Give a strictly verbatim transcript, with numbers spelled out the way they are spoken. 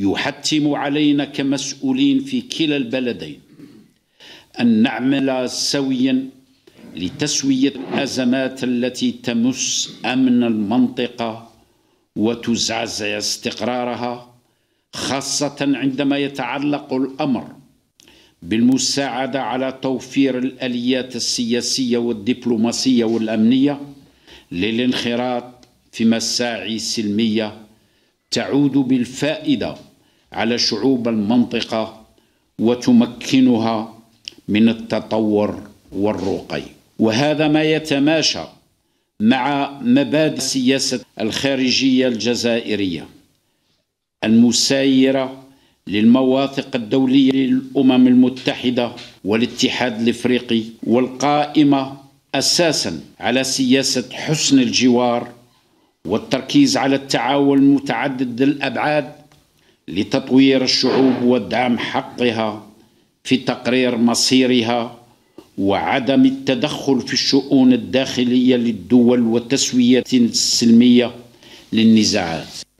يحتم علينا كمسؤولين في كلا البلدين أن نعمل سويا لتسوية الأزمات التي تمس أمن المنطقة وتزعزع استقرارها، خاصة عندما يتعلق الأمر بالمساعدة على توفير الآليات السياسية والدبلوماسية والأمنية للانخراط في مساعي سلمية تعود بالفائدة على شعوب المنطقة وتمكنها من التطور والرقي. وهذا ما يتماشى مع مبادئ سياسة الخارجية الجزائرية المسايرة للمواثيق الدولية للأمم المتحدة والاتحاد الإفريقي، والقائمة أساساً على سياسة حسن الجوار والتركيز على التعاون المتعدد الأبعاد لتطوير الشعوب ودعم حقها في تقرير مصيرها وعدم التدخل في الشؤون الداخلية للدول وتسوية سلمية للنزاعات.